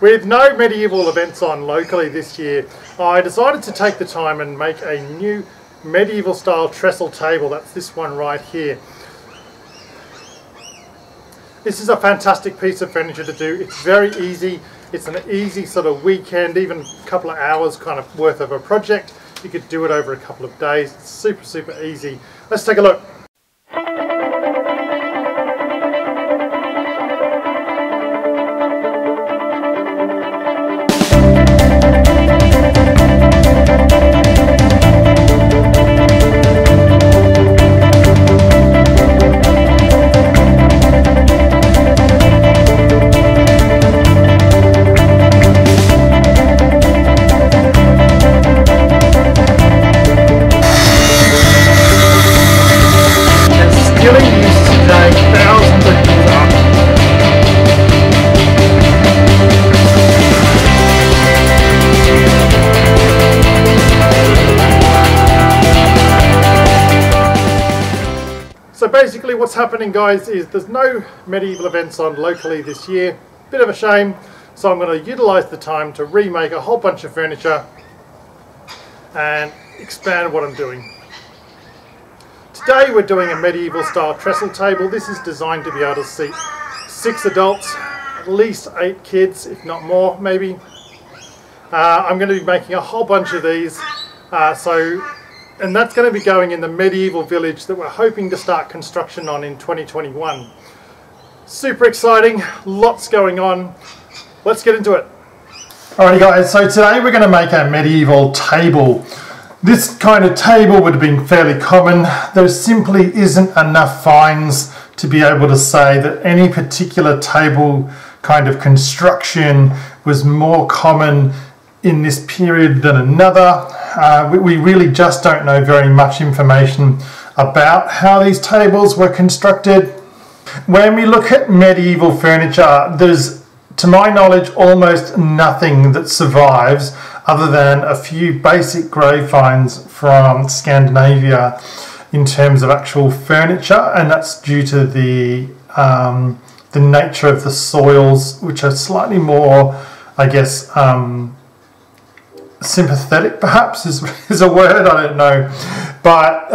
With no medieval events on locally this year, I decided to take the time and make a new medieval style trestle table. That's this one right here. This is a fantastic piece of furniture to do. It's very easy. It's an easy sort of weekend, even a couple of hours kind of worth of a project. You could do it over a couple of days. It's super, super easy. Let's take a look. So basically what's happening, guys, is there's no medieval events on locally this year. Bit of a shame. So I'm going to utilise the time to remake a whole bunch of furniture and expand what I'm doing. Today we're doing a medieval style trestle table. This is designed to be able to seat 6 adults, at least 8 kids, if not more maybe. I'm going to be making a whole bunch of these. And that's going to be going in the medieval village that we're hoping to start construction on in 2021. Super exciting, lots going on. Let's get into it. Alrighty guys, so today we're going to make a medieval table. This kind of table would have been fairly common. There simply isn't enough finds to be able to say that any particular table kind of construction was more common in this period than another. We really just don't know very much information about how these tables were constructed. When we look at medieval furniture, there's, to my knowledge, almost nothing that survives other than a few basic grave finds from Scandinavia in terms of actual furniture, and that's due to the nature of the soils, which are slightly more, I guess, sympathetic perhaps is a word, I don't know, but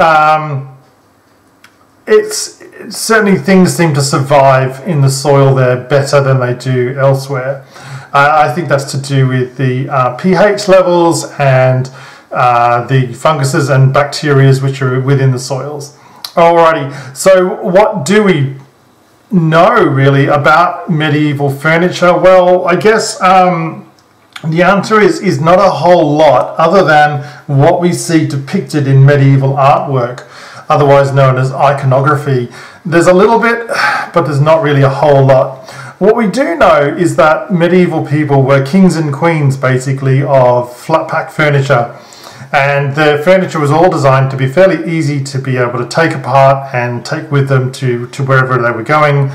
it's certainly things seem to survive in the soil there better than they do elsewhere. I think that's to do with the pH levels and the funguses and bacteria which are within the soils. Alrighty, so what do we know really about medieval furniture? Well, I guess the answer is not a whole lot other than what we see depicted in medieval artwork, otherwise known as iconography. There's a little bit, but there's not really a whole lot. What we do know is that medieval people were kings and queens, basically, of flat pack furniture. And the furniture was all designed to be fairly easy to be able to take apart and take with them to wherever they were going.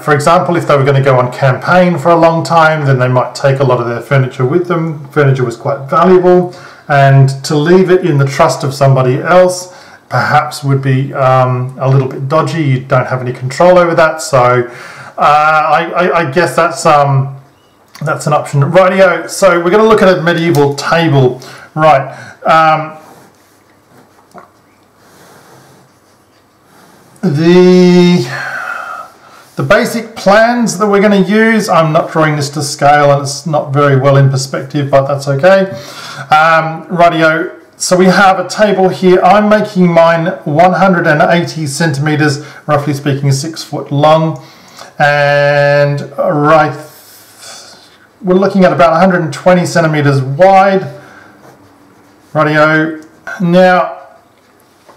For example, if they were going to go on campaign for a long time, then they might take a lot of their furniture with them. Furniture was quite valuable, and to leave it in the trust of somebody else perhaps would be a little bit dodgy. You don't have any control over that, so I guess that's an option. Rightio, so we're going to look at a medieval table. Right. The basic plans that we're going to use, I'm not drawing this to scale and it's not very well in perspective, but that's okay. Rightio, so we have a table here. I'm making mine 180 centimetres, roughly speaking 6 foot long. And right, we're looking at about 120 centimetres wide. Rightio. Now,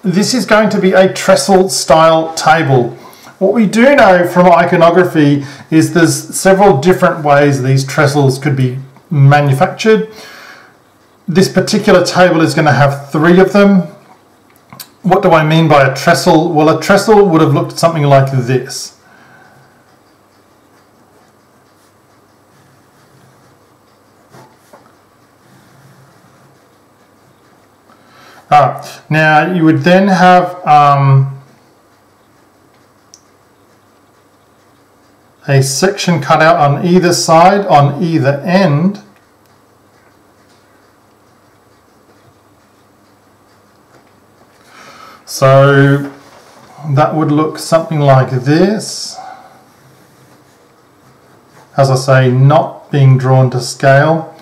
this is going to be a trestle style table. What we do know from iconography is there's several different ways these trestles could be manufactured. This particular table is going to have 3 of them. What do I mean by a trestle? Well, a trestle would have looked something like this. Now, you would then have a section cut out on either side, on either end, so that would look something like this. As I say, not being drawn to scale.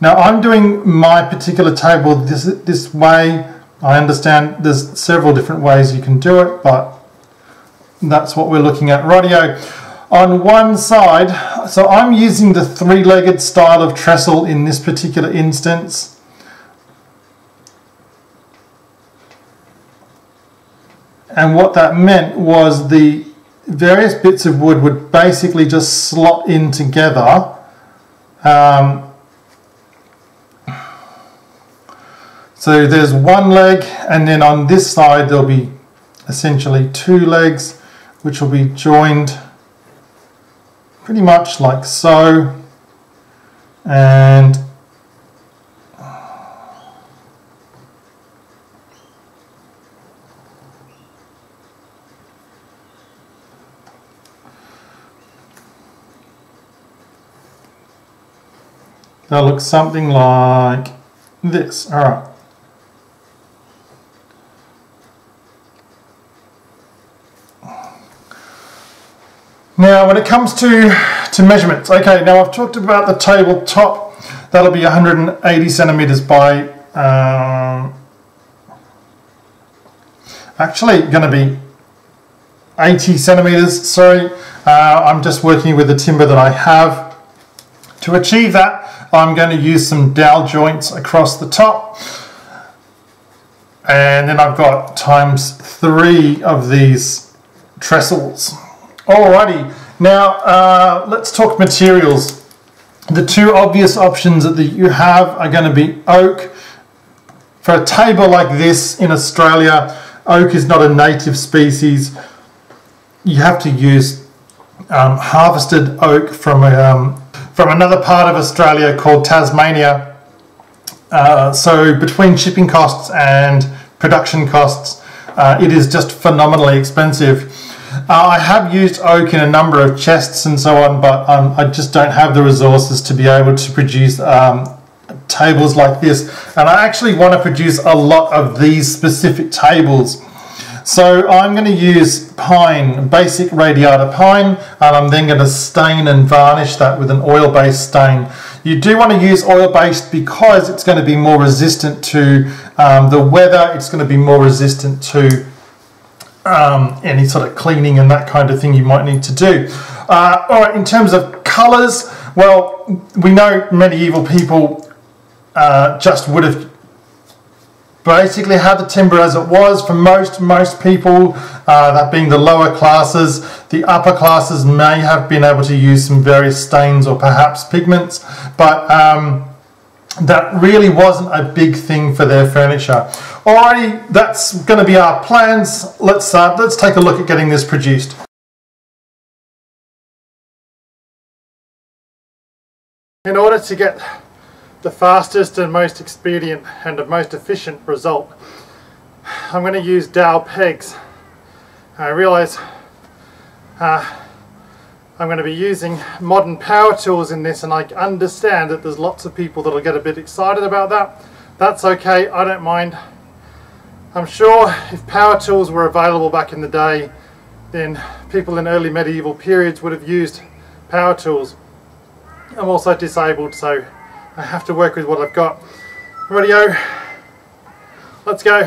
Now I'm doing my particular table this way. I understand there's several different ways you can do it, but that's what we're looking at. Rightio. On one side, so I'm using the three-legged style of trestle in this particular instance. And what that meant was the various bits of wood would basically just slot in together. So there's one leg, and then on this side there'll be essentially two legs, which will be joined pretty much like so. And that looks something like this. All right. Now, when it comes to measurements, okay, now I've talked about the tabletop. That'll be 180 centimeters by, actually going to be 80 centimeters, sorry. I'm just working with the timber that I have. To achieve that, I'm going to use some dowel joints across the top. And then I've got ×3 of these trestles. Alrighty, now let's talk materials. The two obvious options that you have are going to be oak. For a table like this in Australia, oak is not a native species. You have to use harvested oak from another part of Australia called Tasmania. So between shipping costs and production costs, it is just phenomenally expensive. I have used oak in a number of chests and so on, but I just don't have the resources to be able to produce tables like this. And I actually want to produce a lot of these specific tables. So I'm going to use pine, basic radiata pine, and I'm then going to stain and varnish that with an oil-based stain. You do want to use oil-based because it's going to be more resistant to the weather. It's going to be more resistant to any sort of cleaning and that kind of thing you might need to do. All right, in terms of colours, well, we know medieval people just would have basically had the timber as it was for most people, that being the lower classes. The upper classes may have been able to use some various stains or perhaps pigments, but that really wasn't a big thing for their furniture. Alrighty, that's going to be our plans. Let's take a look at getting this produced. In order to get the fastest and most expedient and the most efficient result, I'm going to use dowel pegs. I realise I'm going to be using modern power tools in this, and I understand that there's lots of people that'll get a bit excited about that. That's okay, I don't mind. I'm sure if power tools were available back in the day, then people in early medieval periods would have used power tools. I'm also disabled, so I have to work with what I've got. Rightio, let's go.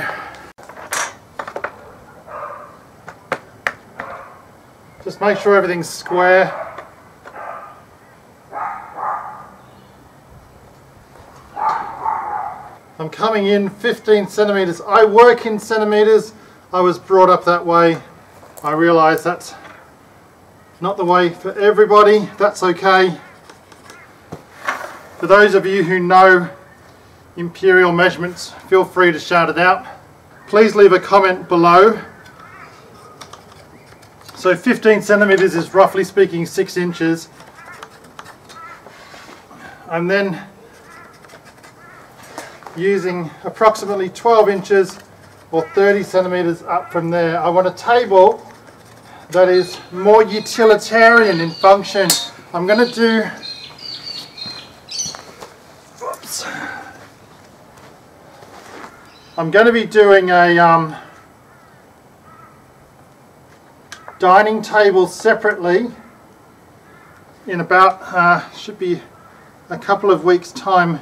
Just make sure everything's square. I'm coming in 15 centimetres. I work in centimetres. I was brought up that way. I realise that's not the way for everybody. That's okay. For those of you who know imperial measurements, feel free to shout it out. Please leave a comment below. So 15 centimetres is roughly speaking 6 inches. I'm then using approximately 12 inches or 30 centimetres up from there. I want a table that is more utilitarian in function. I'm going to do I'm going to be doing a dining table separately in about should be a couple of weeks time,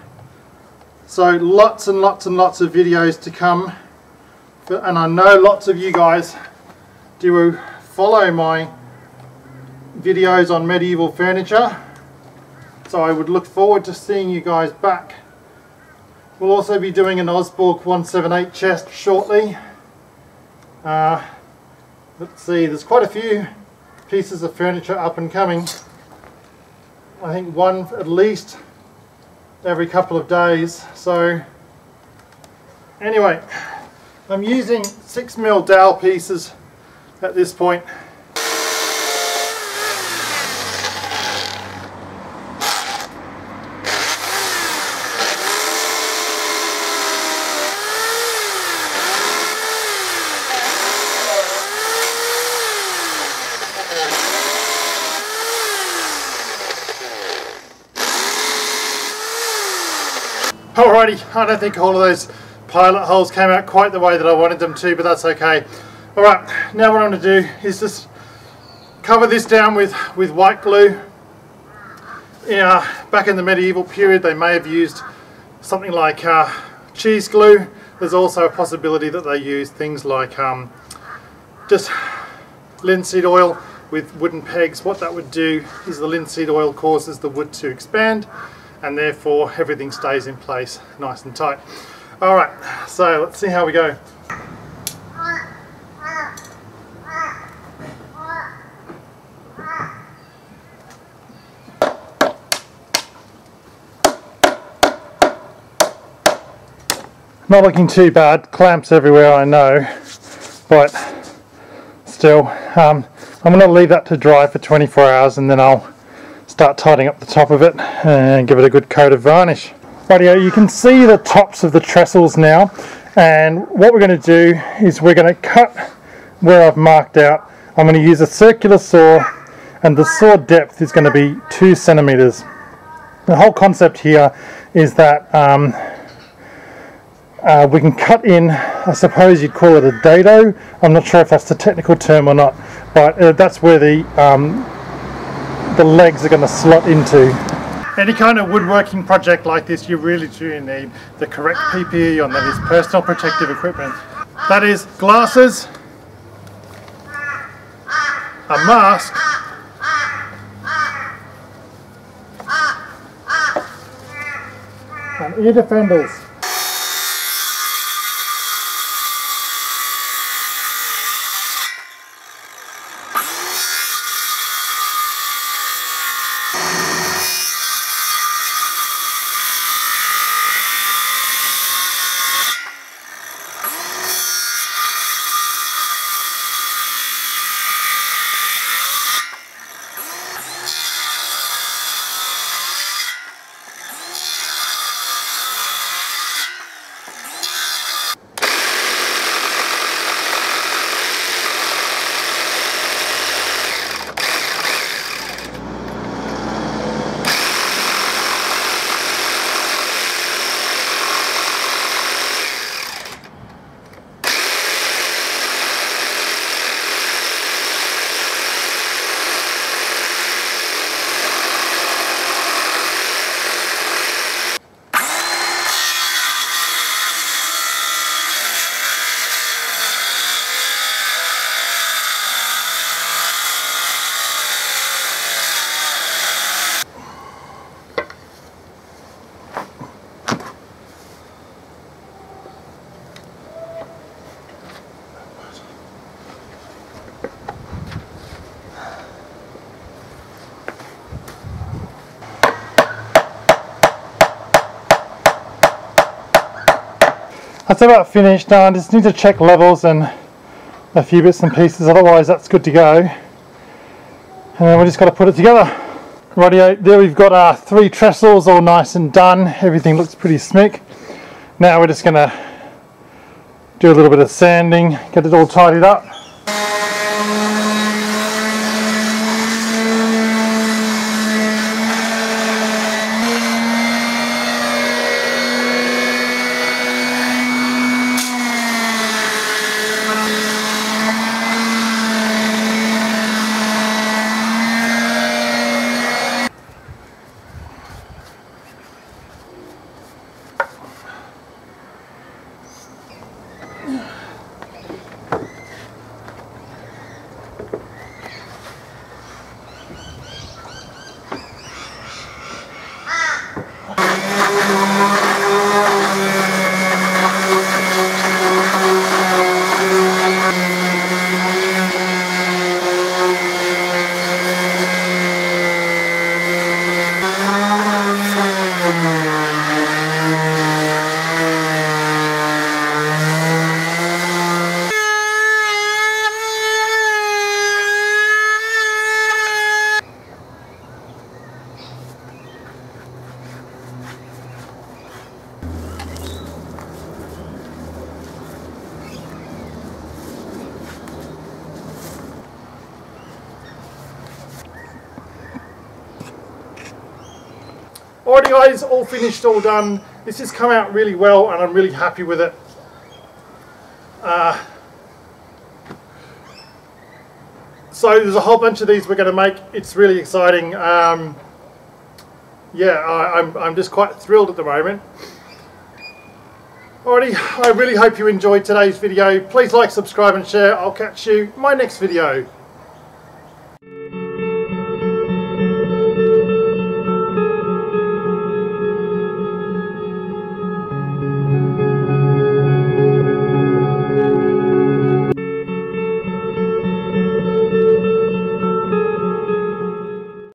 so lots and lots and lots of videos to come, and I know lots of you guys do follow my videos on medieval furniture, so I would look forward to seeing you guys back. We'll also be doing an Osborne 178 chest shortly. Let's see, there's quite a few pieces of furniture up and coming. I think one at least every couple of days. So anyway, I'm using 6mm dowel pieces at this point. Alrighty, I don't think all of those pilot holes came out quite the way that I wanted them to, but that's okay. Alright, now what I'm going to do is just cover this down with white glue. Back in the medieval period they may have used something like cheese glue. There's also a possibility that they used things like just linseed oil with wooden pegs. What that would do is the linseed oil causes the wood to expand, and therefore everything stays in place nice and tight. Alright, so let's see how we go. Not looking too bad, clamps everywhere I know, but still I'm going to leave that to dry for 24 hours and then I'll start tidying up the top of it and give it a good coat of varnish. Rightio, you can see the tops of the trestles now, and what we're going to do is we're going to cut where I've marked out. I'm going to use a circular saw, and the saw depth is going to be 2 centimeters. The whole concept here is that we can cut in, I suppose you'd call it a dado. I'm not sure if that's the technical term or not, but that's where the legs are going to slot into. Any kind of woodworking project like this, you really do need the correct PPE on, that is personal protective equipment. That is glasses, a mask, and ear defenders. That's about finished. I just need to check levels and a few bits and pieces, otherwise that's good to go. And then we just got to put it together. Rightio, there we've got our 3 trestles all nice and done. Everything looks pretty smick. Now we're just going to do a little bit of sanding, get it all tidied up. IDI is all finished, all done. This has come out really well and I'm really happy with it. So there's a whole bunch of these we're going to make. It's really exciting. Yeah, I'm just quite thrilled at the moment. Alrighty, I really hope you enjoyed today's video. Please like, subscribe and share. I'll catch you in my next video.